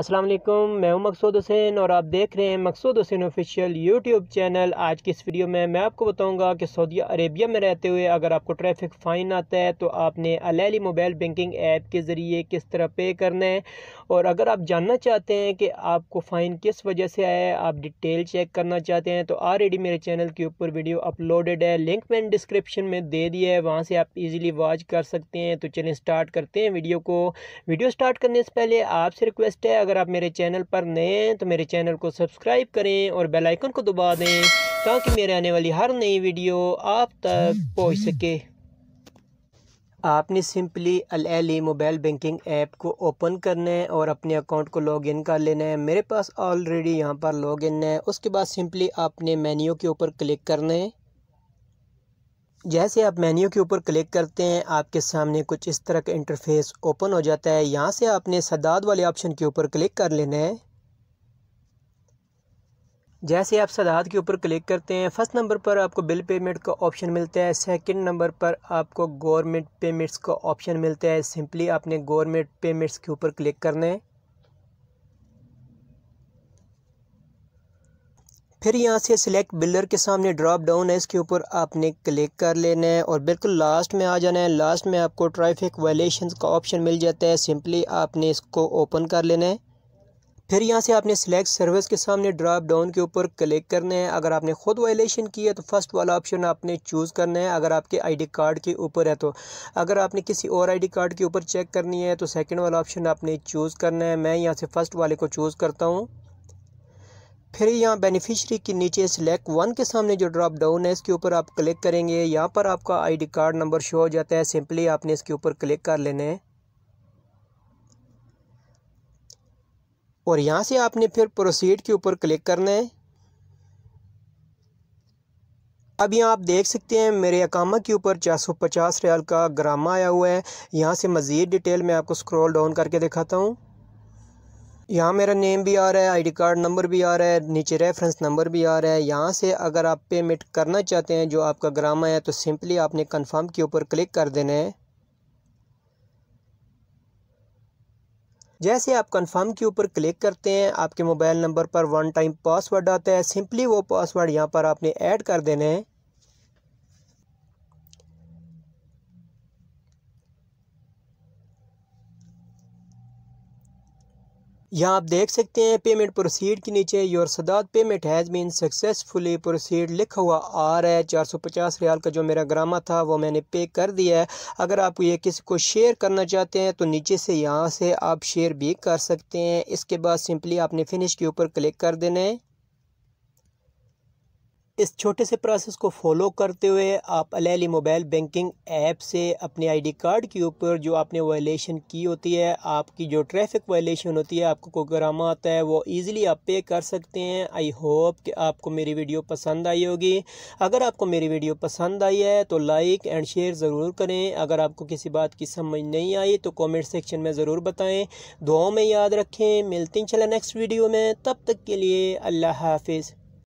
अस्सलाम वालेकुम, मैं हूं मकसूद हुसैन और आप देख रहे हैं Maqsood Hussain official YouTube channel. आज की इस वीडियो में मैं आपको बताऊंगा कि सऊदी अरेबिया में रहते हुए अगर आपको ट्रैफिक फ़ाइन आता है तो आपने Al Ahli mobile banking app के ज़रिए किस तरह पे करना है। और अगर आप जानना चाहते हैं कि आपको फ़ाइन किस वजह से आया है, आप डिटेल चेक करना चाहते हैं तो ऑलरेडी मेरे चैनल के ऊपर वीडियो अपलोडेड है, लिंक मैंने डिस्क्रिप्शन में दे दिया है, वहाँ से आप ईजिली वॉच कर सकते हैं। तो चलिए स्टार्ट करते हैं वीडियो को। वीडियो स्टार्ट करने से पहले आपसे रिक्वेस्ट है, अगर आप मेरे चैनल पर नए हैं तो मेरे चैनल को सब्सक्राइब करें और बेल आइकन को दबा दें ताकि मेरे आने वाली हर नई वीडियो आप तक पहुंच सके। आपने simply Al Ahli mobile banking app को ओपन करना है और अपने अकाउंट को लॉगिन कर लेना है। मेरे पास ऑलरेडी यहां पर लॉगिन है। उसके बाद सिंपली आपने मेन्यू के ऊपर क्लिक करना है। जैसे आप मेन्यू के ऊपर क्लिक करते हैं आपके सामने कुछ इस तरह का इंटरफेस ओपन हो जाता है। यहाँ से आपने सदाद वाले ऑप्शन के ऊपर क्लिक कर लेना है। जैसे आप सदाद के ऊपर क्लिक करते हैं, फर्स्ट नंबर पर आपको बिल पेमेंट का ऑप्शन मिलता है, सेकंड नंबर पर आपको गवर्नमेंट पेमेंट्स का ऑप्शन मिलता है। सिंपली आपने गवर्नमेंट पेमेंट्स के ऊपर क्लिक करना है। फिर यहाँ से सिलेक्ट बिलर के सामने ड्रॉप डाउन है, इसके ऊपर आपने क्लिक कर लेना है और बिल्कुल लास्ट में आ जाना है। लास्ट में आपको ट्रैफिक वायलेशंस का ऑप्शन मिल जाता है, सिंपली आपने इसको ओपन कर लेना है। फिर यहाँ से आपने सिलेक्ट सर्विस के सामने ड्रॉप डाउन के ऊपर क्लिक करना है। अगर आपने ख़ुद वायलेशन की है तो फर्स्ट वाला ऑप्शन आपने चूज़ करना है, अगर आपके आईडी कार्ड के ऊपर है तो। अगर आपने किसी और आईडी कार्ड के ऊपर चेक करनी है तो सेकेंड वाला ऑप्शन आपने चूज़ करना है। मैं यहाँ से फ़र्स्ट वाले को चूज़ करता हूँ। फिर यहाँ बेनिफिशियरी के नीचे सिलेक्ट वन के सामने जो ड्रॉप डाउन है इसके ऊपर आप क्लिक करेंगे। यहाँ पर आपका आईडी कार्ड नंबर शो हो जाता है, सिंपली आपने इसके ऊपर क्लिक कर लेना है। और यहाँ से आपने फिर प्रोसीड के ऊपर क्लिक करना है। अब यहाँ आप देख सकते हैं मेरे अकामा के ऊपर 450 रियाल का ग्रामा आया हुआ है। यहाँ से मज़ीद डिटेल मैं आपको स्क्रॉल डाउन करके दिखाता हूँ। यहाँ मेरा नेम भी आ रहा है, आईडी कार्ड नंबर भी आ रहा है, नीचे रेफरेंस नंबर भी आ रहा है। यहाँ से अगर आप पेमेंट करना चाहते हैं जो आपका ग्रामा है तो सिंपली आपने कंफर्म के ऊपर क्लिक कर देना है। जैसे आप कंफर्म के ऊपर क्लिक करते हैं आपके मोबाइल नंबर पर वन टाइम पासवर्ड आता है, सिंपली वो पासवर्ड यहाँ पर आपने ऐड कर देना है। यहाँ आप देख सकते हैं पेमेंट प्रोसीड के नीचे your Sadad payment has been successfully proceed लिखा हुआ आ रहा है। 450 रियाल का जो मेरा ग्रामा था वो मैंने पे कर दिया है। अगर आप ये किसी को शेयर करना चाहते हैं तो नीचे से यहाँ से आप शेयर भी कर सकते हैं। इसके बाद सिंपली आपने फिनिश के ऊपर क्लिक कर देना है। इस छोटे से प्रोसेस को फॉलो करते हुए आप Al Ahli mobile banking app से अपने आईडी कार्ड के ऊपर जो आपने वायलेशन की होती है, आपकी जो ट्रैफिक वायलेशन होती है, आपको कोई ग्रामा आता है, वो इजीली आप पे कर सकते हैं। आई होप कि आपको मेरी वीडियो पसंद आई होगी। अगर आपको मेरी वीडियो पसंद आई है तो लाइक एंड शेयर ज़रूर करें। अगर आपको किसी बात की समझ नहीं आई तो कॉमेंट सेक्शन में ज़रूर बताएँ। दुआओं में याद रखें। मिलते हैं नेक्स्ट वीडियो में, तब तक के लिए अल्लाह हाफिज़।